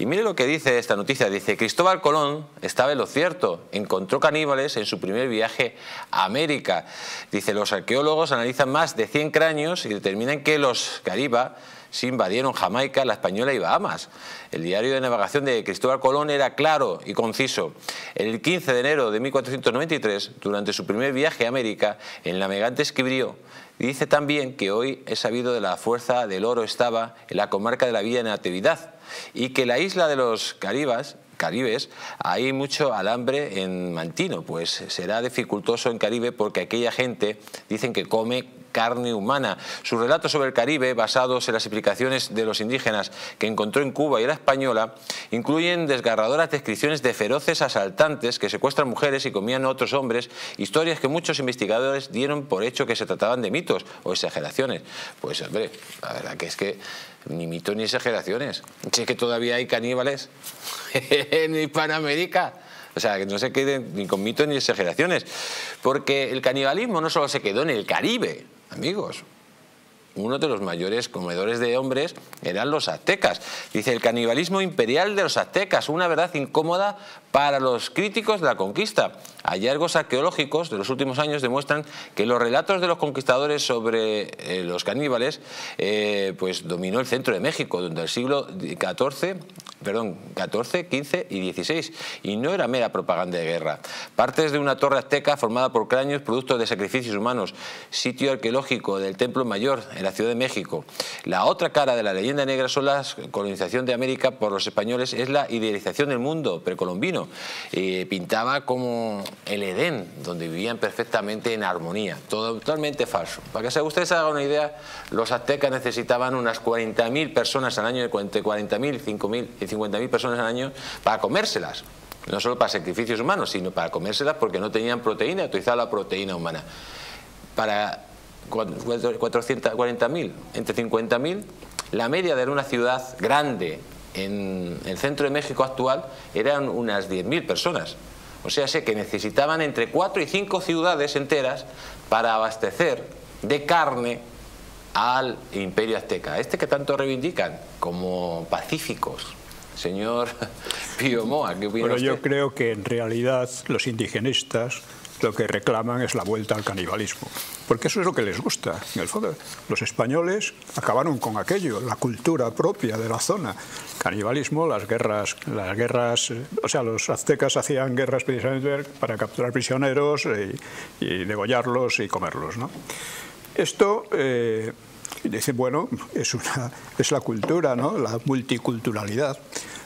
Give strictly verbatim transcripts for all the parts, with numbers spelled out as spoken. Y mire lo que dice esta noticia, dice: Cristóbal Colón estaba en lo cierto, encontró caníbales en su primer viaje a América. Dice, los arqueólogos analizan más de cien cráneos y determinan que los caribes se invadieron Jamaica, la Española y Bahamas. El diario de navegación de Cristóbal Colón era claro y conciso. El quince de enero de mil cuatrocientos noventa y tres, durante su primer viaje a América, el navegante escribió, y dice también que hoy es sabido de la fuerza del oro estaba en la comarca de la Villa de Natividad y que la isla de los Caribes, Caribes, hay mucho alambre en mantino, pues será dificultoso en Caribe porque aquella gente dicen que come carne humana. Sus relatos sobre el Caribe, basados en las explicaciones de los indígenas que encontró en Cuba y la Española, incluyen desgarradoras descripciones de feroces asaltantes que secuestran mujeres y comían a otros hombres, historias que muchos investigadores dieron por hecho que se trataban de mitos o exageraciones. Pues hombre, la verdad que es que ni mitos ni exageraciones. Si es que todavía hay caníbales en Hispanoamérica. O sea, que no se queden ni con mitos ni exageraciones. Porque el canibalismo no solo se quedó en el Caribe, amigos. Uno de los mayores comedores de hombres eran los aztecas. Dice, el canibalismo imperial de los aztecas, una verdad incómoda para los críticos de la conquista. Hallazgos arqueológicos de los últimos años demuestran que los relatos de los conquistadores sobre eh, los caníbales eh, pues dominó el centro de México durante el siglo catorce, perdón, catorce, quince y dieciséis, y no era mera propaganda de guerra. Partes de una torre azteca formada por cráneos, productos de sacrificios humanos, sitio arqueológico del Templo Mayor en la Ciudad de México. La otra cara de la leyenda negra son la colonización de América por los españoles, es la idealización del mundo precolombino. Eh, pintaba como el Edén, donde vivían perfectamente en armonía. Todo totalmente falso. Para que ustedes hagan una idea, los aztecas necesitaban unas cuarenta mil personas al año, entre cuarenta mil, cinco mil y cincuenta mil personas al año para comérselas. No solo para sacrificios humanos, sino para comérselas porque no tenían proteína, utilizaban la proteína humana. Para cuatrocientos cuarenta mil, entre cincuenta mil, la media de una ciudad grande en el centro de México actual eran unas diez mil personas. O sea, sé que necesitaban entre cuatro y cinco ciudades enteras para abastecer de carne al imperio azteca, este que tanto reivindican como pacíficos. Señor Pío Moa, ¿qué opina Bueno, usted? Yo creo que en realidad los indigenistas lo que reclaman es la vuelta al canibalismo, porque eso es lo que les gusta. En el fondo, los españoles acabaron con aquello, la cultura propia de la zona. Canibalismo, las guerras, las guerras, o sea, los aztecas hacían guerras precisamente para capturar prisioneros y, y degollarlos y comerlos, ¿no? Esto eh, dice, bueno, es una, es la cultura, ¿no? La multiculturalidad.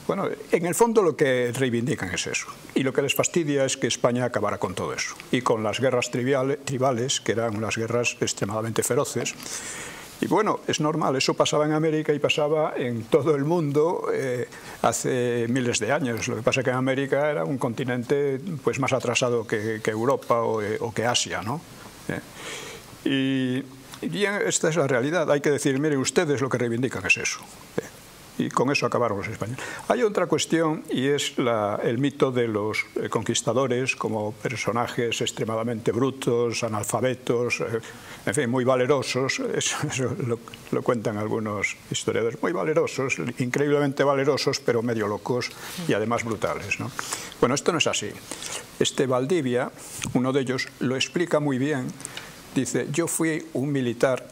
Bueno, en el fondo lo que reivindican es eso. Y lo que les fastidia es que España acabara con todo eso. Y con las guerras triviales, tribales, que eran unas guerras extremadamente feroces. Y bueno, es normal, eso pasaba en América y pasaba en todo el mundo eh, hace miles de años. Lo que pasa es que en América era un continente pues, más atrasado que, que Europa o, o que Asia, ¿no? Eh, y, y esta es la realidad. Hay que decir, mire, ustedes lo que reivindican es eso. Eh. Y con eso acabaron los españoles. Hay otra cuestión y es la, el mito de los conquistadores como personajes extremadamente brutos, analfabetos, en fin, muy valerosos. Eso, eso lo, lo cuentan algunos historiadores. Muy valerosos, increíblemente valerosos, pero medio locos y además brutales, ¿no? Bueno, esto no es así. Este Valdivia, uno de ellos, lo explica muy bien. Dice, yo fui un militar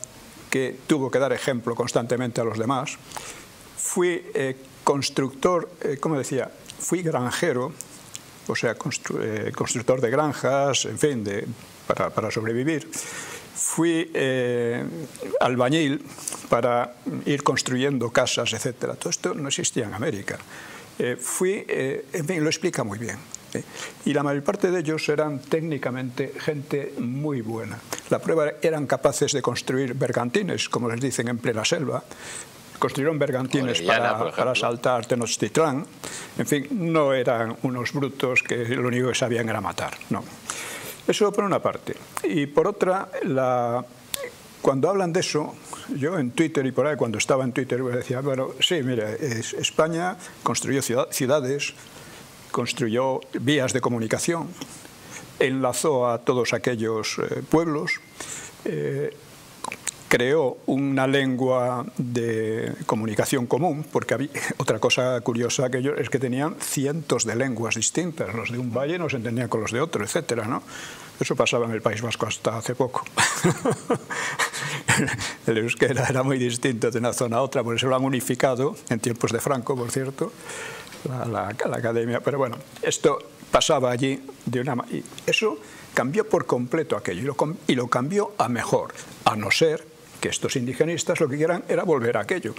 que tuvo que dar ejemplo constantemente a los demás. Fui eh, constructor, eh, como decía, fui granjero, o sea, constru eh, constructor de granjas, en fin, de, para, para sobrevivir. Fui eh, albañil para ir construyendo casas, etcétera. Todo esto no existía en América. Eh, fui, eh, en fin, lo explica muy bien. ¿Eh? Y la mayor parte de ellos eran técnicamente gente muy buena. La prueba eran capaces de construir bergantines, como les dicen, en plena selva. Construyeron bergantines para, para asaltar Tenochtitlán. En fin, no eran unos brutos que lo único que sabían era matar. No. Eso por una parte. Y por otra, la... cuando hablan de eso, yo en Twitter y por ahí, cuando estaba en Twitter, decía, bueno, sí, mira, es, España construyó ciudad, ciudades, construyó vías de comunicación, enlazó a todos aquellos eh, pueblos, eh, creó una lengua de comunicación común, porque había, otra cosa curiosa que ellos es que tenían cientos de lenguas distintas, los de un valle no se entendían con los de otro, etcétera, ¿no? Eso pasaba en el País Vasco hasta hace poco. El euskera era muy distinto de una zona a otra, por eso lo han unificado, en tiempos de Franco, por cierto, la, la, la academia, pero bueno, esto pasaba allí de una... Y eso cambió por completo aquello, y lo, y lo cambió a mejor, a no ser que estos indigenistas lo que quieran era volver a aquello.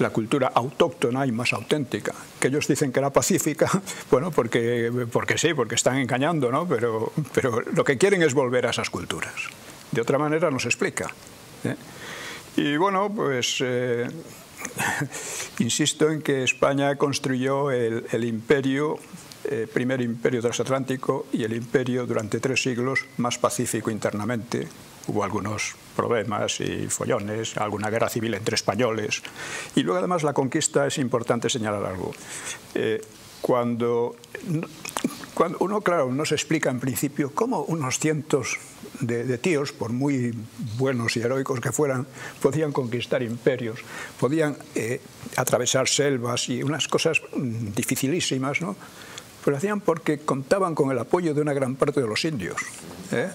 La cultura autóctona y más auténtica, que ellos dicen que era pacífica, bueno, porque, porque sí, porque están engañando, ¿no? Pero, pero lo que quieren es volver a esas culturas. De otra manera no se explica, ¿eh? Y bueno, pues eh, insisto en que España construyó el, el imperio, eh, primer imperio transatlántico y el imperio durante tres siglos más pacífico internamente. Hubo algunos problemas y follones, alguna guerra civil entre españoles. Y luego, además, la conquista, es importante señalar algo. Eh, cuando, cuando uno, claro, no se explica en principio cómo unos cientos de, de tíos, por muy buenos y heroicos que fueran, podían conquistar imperios, podían eh, atravesar selvas y unas cosas mmm, dificilísimas, ¿no? Pues lo hacían porque contaban con el apoyo de una gran parte de los indios, ¿eh?